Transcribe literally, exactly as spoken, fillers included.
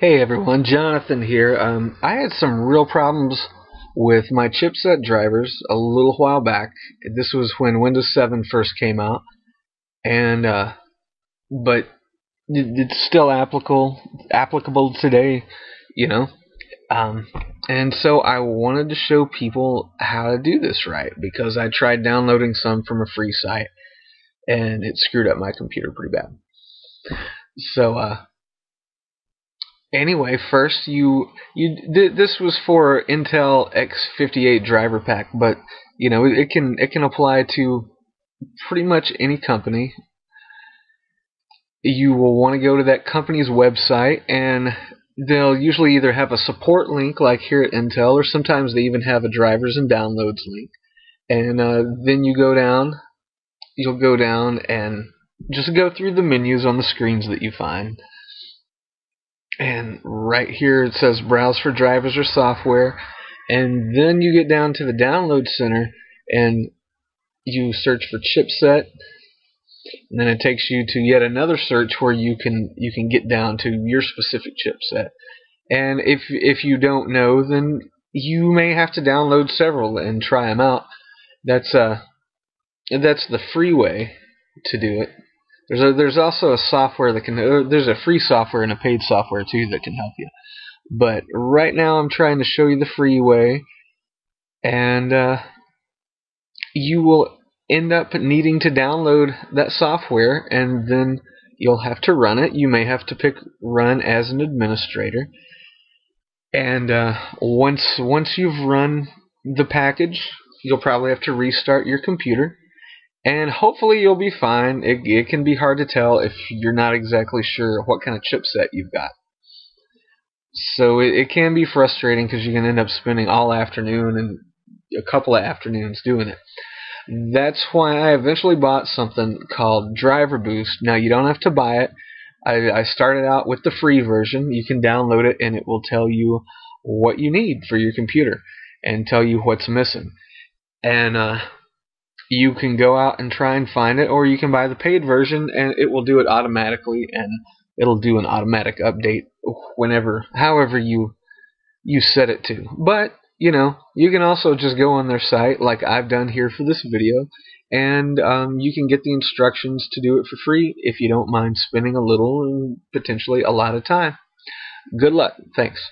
Hey everyone, Jonathan here. Um, I had some real problems with my chipset drivers a little while back. This was when Windows seven first came out, and uh, but it's still applicable applicable today, you know. Um, and so I wanted to show people how to do this right because I tried downloading some from a free site, and it screwed up my computer pretty bad. So. Uh, Anyway, first you you th this was for Intel X fifty-eight driver pack, but you know it can it can apply to pretty much any company. You will want to go to that company's website, and they'll usually either have a support link, like here at Intel, or sometimes they even have a drivers and downloads link. And uh, then you go down, you'll go down and just go through the menus on the screens that you find. And right here it says browse for drivers or software, and then you get down to the download center and you search for chipset, and then it takes you to yet another search where you can you can get down to your specific chipset. And if if you don't know, then you may have to download several and try them out. That's uh that's the free way to do it. There's a, there's also a software that can there's a free software and a paid software too that can help you, but right now I'm trying to show you the free way, and uh, you will end up needing to download that software, and then you'll have to run it. You may have to pick run as an administrator, and uh, once once you've run the package, you'll probably have to restart your computer. And hopefully you'll be fine. It, it can be hard to tell if you're not exactly sure what kind of chipset you've got. So it, it can be frustrating because you can end up spending all afternoon and a couple of afternoons doing it. That's why I eventually bought something called Driver Boost. Now you don't have to buy it. I, I started out with the free version. You can download it and it will tell you what you need for your computer and tell you what's missing. And uh, you can go out and try and find it, or you can buy the paid version and it will do it automatically, and it'll do an automatic update whenever, however you you set it to. But, you know, you can also just go on their site like I've done here for this video, and um, you can get the instructions to do it for free if you don't mind spending a little and potentially a lot of time. Good luck. Thanks.